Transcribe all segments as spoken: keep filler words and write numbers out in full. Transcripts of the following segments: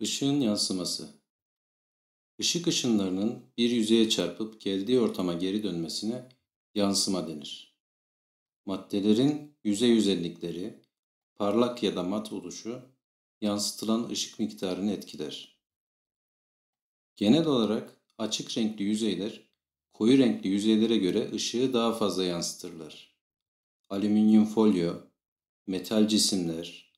Işığın yansıması. Işık ışınlarının bir yüzeye çarpıp geldiği ortama geri dönmesine yansıma denir. Maddelerin yüzey özellikleri, parlak ya da mat oluşu, yansıtılan ışık miktarını etkiler. Genel olarak açık renkli yüzeyler, koyu renkli yüzeylere göre ışığı daha fazla yansıtırlar. Alüminyum folyo, metal cisimler,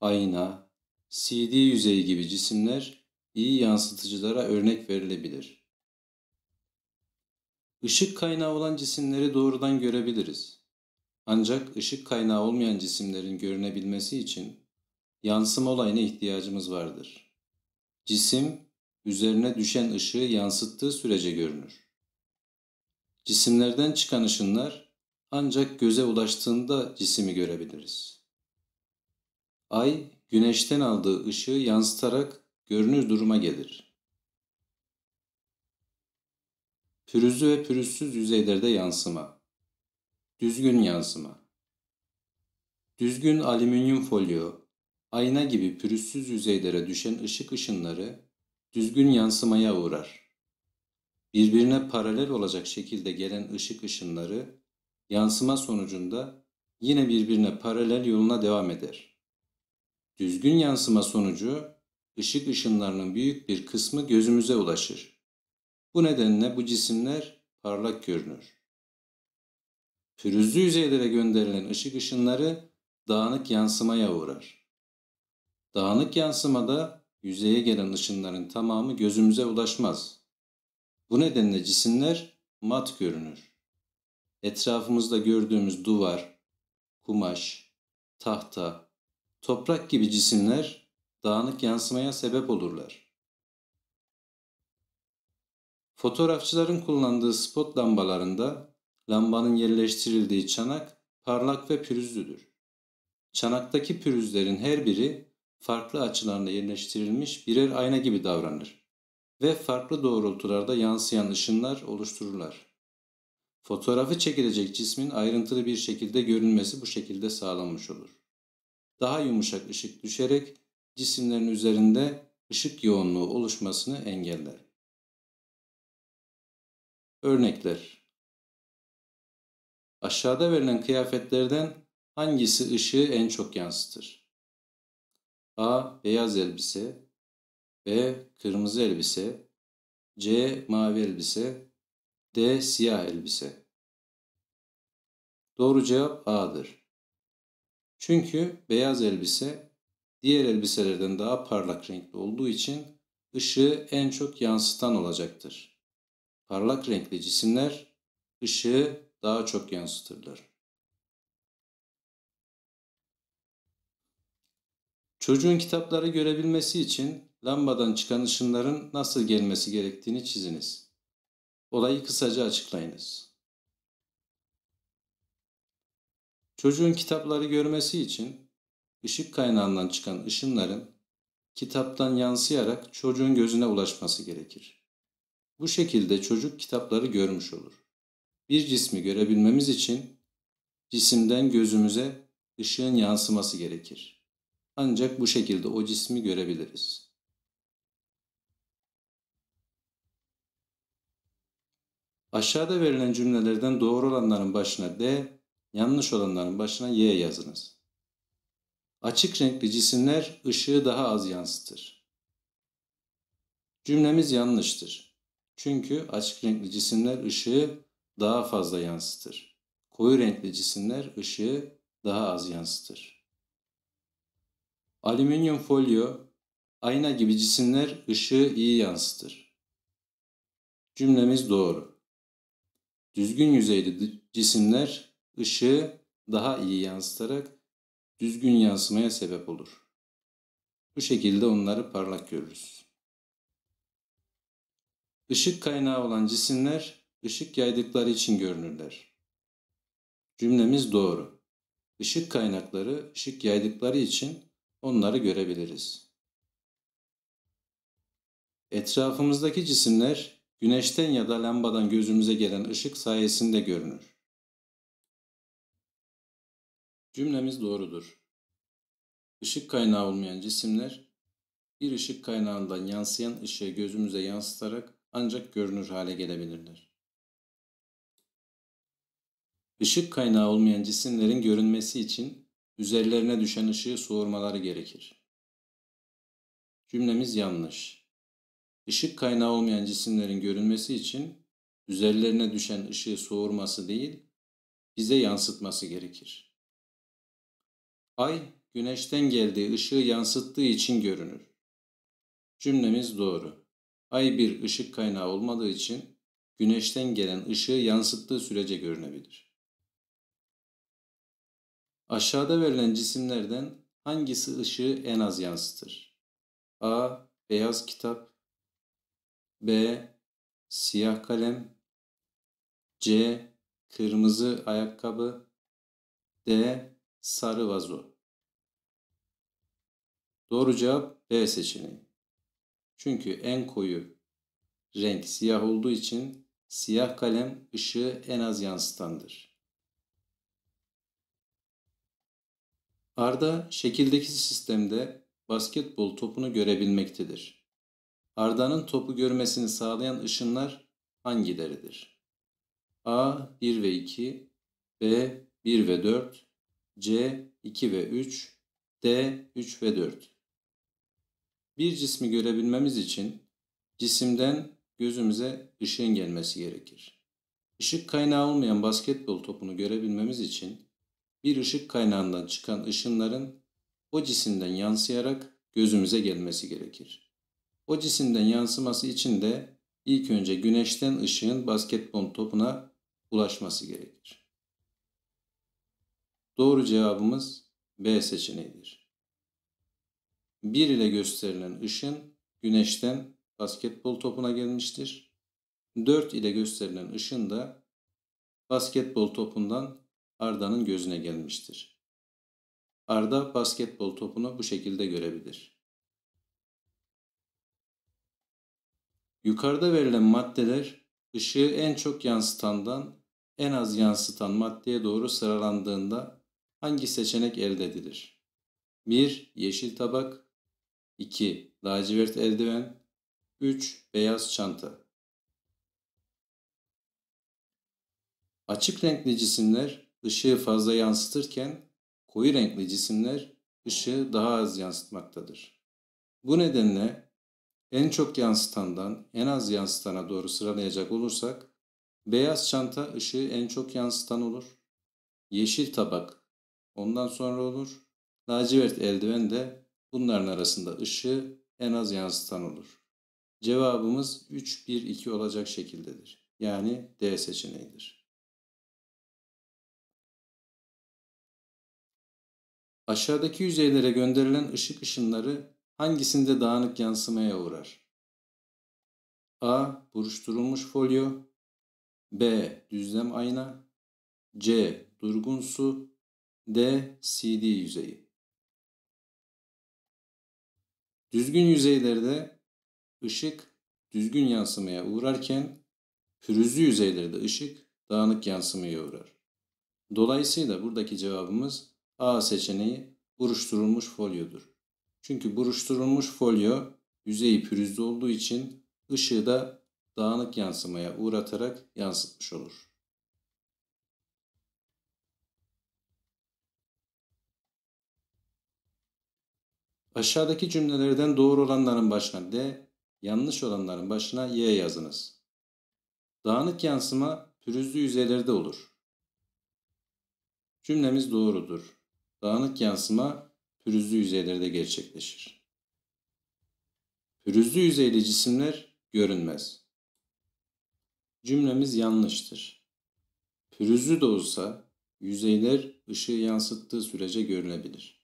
ayna, C D yüzeyi gibi cisimler iyi yansıtıcılara örnek verilebilir. Işık kaynağı olan cisimleri doğrudan görebiliriz. Ancak ışık kaynağı olmayan cisimlerin görünebilmesi için yansıma olayına ihtiyacımız vardır. Cisim, üzerine düşen ışığı yansıttığı sürece görünür. Cisimlerden çıkan ışınlar ancak göze ulaştığında cisimi görebiliriz. Ay, güneşten aldığı ışığı yansıtarak görünür duruma gelir. Pürüzlü ve pürüzsüz yüzeylerde yansıma. Düzgün yansıma. Düzgün alüminyum folyo, ayna gibi pürüzsüz yüzeylere düşen ışık ışınları düzgün yansımaya uğrar. Birbirine paralel olacak şekilde gelen ışık ışınları yansıma sonucunda yine birbirine paralel yoluna devam eder. Düzgün yansıma sonucu ışık ışınlarının büyük bir kısmı gözümüze ulaşır. Bu nedenle bu cisimler parlak görünür. Pürüzlü yüzeylere gönderilen ışık ışınları dağınık yansımaya uğrar. Dağınık yansımada yüzeye gelen ışınların tamamı gözümüze ulaşmaz. Bu nedenle cisimler mat görünür. Etrafımızda gördüğümüz duvar, kumaş, tahta, toprak gibi cisimler dağınık yansımaya sebep olurlar. Fotoğrafçıların kullandığı spot lambalarında lambanın yerleştirildiği çanak parlak ve pürüzlüdür. Çanaktaki pürüzlerin her biri farklı açılarla yerleştirilmiş birer ayna gibi davranır ve farklı doğrultularda yansıyan ışınlar oluştururlar. Fotoğrafı çekilecek cismin ayrıntılı bir şekilde görünmesi bu şekilde sağlanmış olur. Daha yumuşak ışık düşerek cisimlerin üzerinde ışık yoğunluğu oluşmasını engeller. Örnekler. Aşağıda verilen kıyafetlerden hangisi ışığı en çok yansıtır? A. Beyaz elbise, B. Kırmızı elbise, C. Mavi elbise, D. Siyah elbise. Doğru cevap A'dır. Çünkü beyaz elbise diğer elbiselerden daha parlak renkli olduğu için ışığı en çok yansıtan olacaktır. Parlak renkli cisimler ışığı daha çok yansıtırlar. Çocuğun kitapları görebilmesi için lambadan çıkan ışınların nasıl gelmesi gerektiğini çiziniz. Olayı kısaca açıklayınız. Çocuğun kitapları görmesi için ışık kaynağından çıkan ışınların kitaptan yansıyarak çocuğun gözüne ulaşması gerekir. Bu şekilde çocuk kitapları görmüş olur. Bir cismi görebilmemiz için cisimden gözümüze ışığın yansıması gerekir. Ancak bu şekilde o cismi görebiliriz. Aşağıda verilen cümlelerden doğru olanların başına D, yanlış olanların başına Y yazınız. Açık renkli cisimler ışığı daha az yansıtır. Cümlemiz yanlıştır. Çünkü açık renkli cisimler ışığı daha fazla yansıtır. Koyu renkli cisimler ışığı daha az yansıtır. Alüminyum folyo, ayna gibi cisimler ışığı iyi yansıtır. Cümlemiz doğru. Düzgün yüzeyli cisimler ışığı daha iyi yansıtarak düzgün yansımaya sebep olur. Bu şekilde onları parlak görürüz. Işık kaynağı olan cisimler ışık yaydıkları için görünürler. Cümlemiz doğru. Işık kaynakları ışık yaydıkları için onları görebiliriz. Etrafımızdaki cisimler güneşten ya da lambadan gözümüze gelen ışık sayesinde görünür. Cümlemiz doğrudur. Işık kaynağı olmayan cisimler, bir ışık kaynağından yansıyan ışığı gözümüze yansıtarak ancak görünür hale gelebilirler. Işık kaynağı olmayan cisimlerin görünmesi için üzerlerine düşen ışığı soğurmaları gerekir. Cümlemiz yanlış. Işık kaynağı olmayan cisimlerin görünmesi için üzerlerine düşen ışığı soğurması değil, bize yansıtması gerekir. Ay, güneşten geldiği ışığı yansıttığı için görünür. Cümlemiz doğru. Ay bir ışık kaynağı olmadığı için güneşten gelen ışığı yansıttığı sürece görünebilir. Aşağıda verilen cisimlerden hangisi ışığı en az yansıtır? A. Beyaz kitap. B. Siyah kalem. C. Kırmızı ayakkabı. D. Sarı vazo. Doğru cevap B seçeneği. Çünkü en koyu renk siyah olduğu için siyah kalem ışığı en az yansıtandır. Arda şekildeki sistemde basketbol topunu görebilmektedir. Arda'nın topu görmesini sağlayan ışınlar hangileridir? A. bir ve iki, B. bir ve dört, C. iki ve üç, D. üç ve dört. Bir cismi görebilmemiz için cisimden gözümüze ışığın gelmesi gerekir. Işık kaynağı olmayan basketbol topunu görebilmemiz için bir ışık kaynağından çıkan ışınların o cisimden yansıyarak gözümüze gelmesi gerekir. O cisimden yansıması için de ilk önce güneşten ışığın basketbol topuna ulaşması gerekir. Doğru cevabımız B seçeneğidir. bir ile gösterilen ışın güneşten basketbol topuna gelmiştir. dört ile gösterilen ışın da basketbol topundan Arda'nın gözüne gelmiştir. Arda basketbol topunu bu şekilde görebilir. Yukarıda verilen maddeler ışığı en çok yansıtandan en az yansıtan maddeye doğru sıralandığında hangi seçenek elde edilir? bir. Yeşil tabak. iki. Lacivert eldiven. üç. Beyaz çanta. Açık renkli cisimler ışığı fazla yansıtırken koyu renkli cisimler ışığı daha az yansıtmaktadır. Bu nedenle en çok yansıtandan en az yansıtana doğru sıralayacak olursak beyaz çanta ışığı en çok yansıtan olur. Yeşil tabak ondan sonra olur. Lacivert eldiven de bunların arasında ışığı en az yansıtan olur. Cevabımız üç bir iki olacak şekildedir. Yani D seçeneğidir. Aşağıdaki yüzeylere gönderilen ışık ışınları hangisinde dağınık yansımaya uğrar? A. Buruşturulmuş folyo. B. Düzlem ayna. C. Durgun su. D. C D yüzeyi. Düzgün yüzeylerde ışık düzgün yansımaya uğrarken pürüzlü yüzeylerde ışık dağınık yansımaya uğrar. Dolayısıyla buradaki cevabımız A seçeneği buruşturulmuş folyodur. Çünkü buruşturulmuş folyo yüzeyi pürüzlü olduğu için ışığı da dağınık yansımaya uğratarak yansıtmış olur. Aşağıdaki cümlelerden doğru olanların başına D, yanlış olanların başına Y yazınız. Dağınık yansıma pürüzlü yüzeylerde olur. Cümlemiz doğrudur. Dağınık yansıma pürüzlü yüzeylerde gerçekleşir. Pürüzlü yüzeyli cisimler görünmez. Cümlemiz yanlıştır. Pürüzlü de olsa yüzeyler ışığı yansıttığı sürece görünebilir.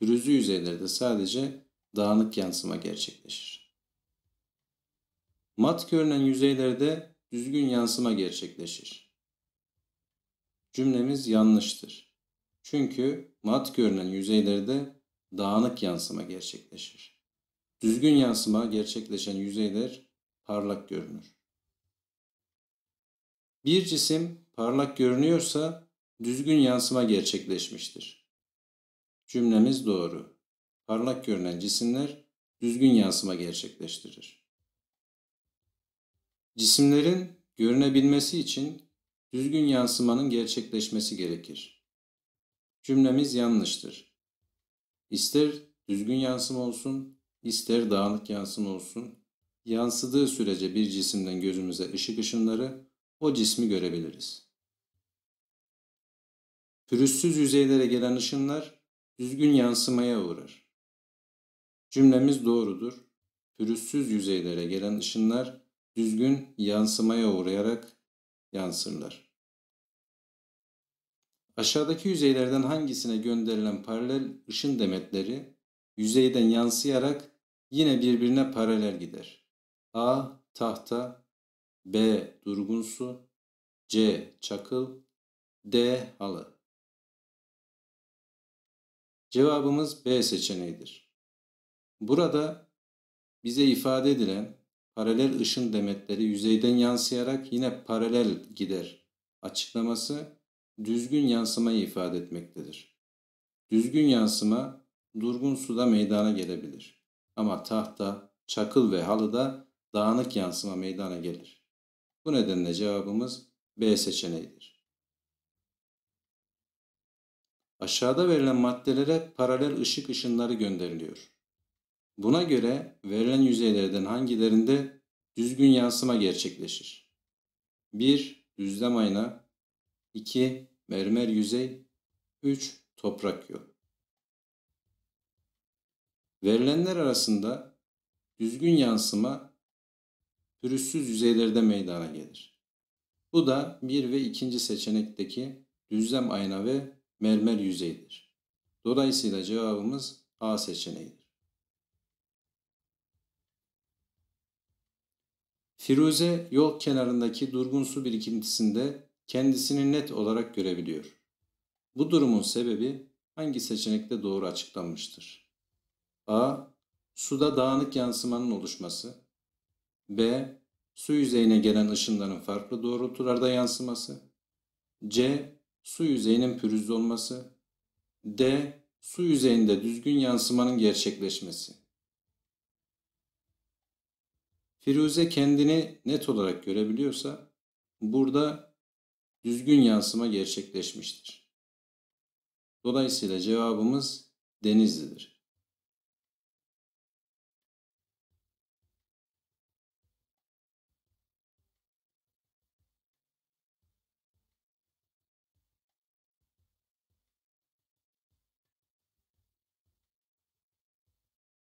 Pürüzlü yüzeylerde sadece dağınık yansıma gerçekleşir. Mat görünen yüzeylerde düzgün yansıma gerçekleşir. Cümlemiz yanlıştır. Çünkü mat görünen yüzeylerde dağınık yansıma gerçekleşir. Düzgün yansıma gerçekleşen yüzeyler parlak görünür. Bir cisim parlak görünüyorsa düzgün yansıma gerçekleşmiştir. Cümlemiz doğru. Parlak görünen cisimler düzgün yansıma gerçekleştirir. Cisimlerin görünebilmesi için düzgün yansımanın gerçekleşmesi gerekir. Cümlemiz yanlıştır. İster düzgün yansıma olsun, ister dağınık yansıma olsun, yansıdığı sürece bir cisimden gözümüze ışık ışınları o cismi görebiliriz. Pürüzsüz yüzeylere gelen ışınlar düzgün yansımaya uğrar. Cümlemiz doğrudur. Pürüzsüz yüzeylere gelen ışınlar düzgün yansımaya uğrayarak yansırlar. Aşağıdaki yüzeylerden hangisine gönderilen paralel ışın demetleri yüzeyden yansıyarak yine birbirine paralel gider? A. Tahta, B. Durgun su, C. Çakıl, D. Halı. Cevabımız B seçeneğidir. Burada bize ifade edilen paralel ışın demetleri yüzeyden yansıyarak yine paralel gider açıklaması düzgün yansımayı ifade etmektedir. Düzgün yansıma durgun suda meydana gelebilir. Ama tahta, çakıl ve halıda dağınık yansıma meydana gelir. Bu nedenle cevabımız B seçeneğidir. Aşağıda verilen maddelere paralel ışık ışınları gönderiliyor. Buna göre verilen yüzeylerden hangilerinde düzgün yansıma gerçekleşir? bir. Düzlem ayna, iki. Mermer yüzey, üç. Toprak yol. Verilenler arasında düzgün yansıma pürüzsüz yüzeylerde meydana gelir. Bu da bir ve ikinci seçenekteki düzlem ayna ve mermer yüzeydir. Dolayısıyla cevabımız A seçeneğidir. Firuze yol kenarındaki durgun su birikintisinde kendisini net olarak görebiliyor. Bu durumun sebebi hangi seçenekte doğru açıklanmıştır? A. Suda dağınık yansımanın oluşması. B. Su yüzeyine gelen ışınların farklı doğrultularda yansıması. C. Su yüzeyinin pürüzlü olması. D. Su yüzeyinde düzgün yansımanın gerçekleşmesi. Firuze kendini net olarak görebiliyorsa burada düzgün yansıma gerçekleşmiştir. Dolayısıyla cevabımız Denizli'dir.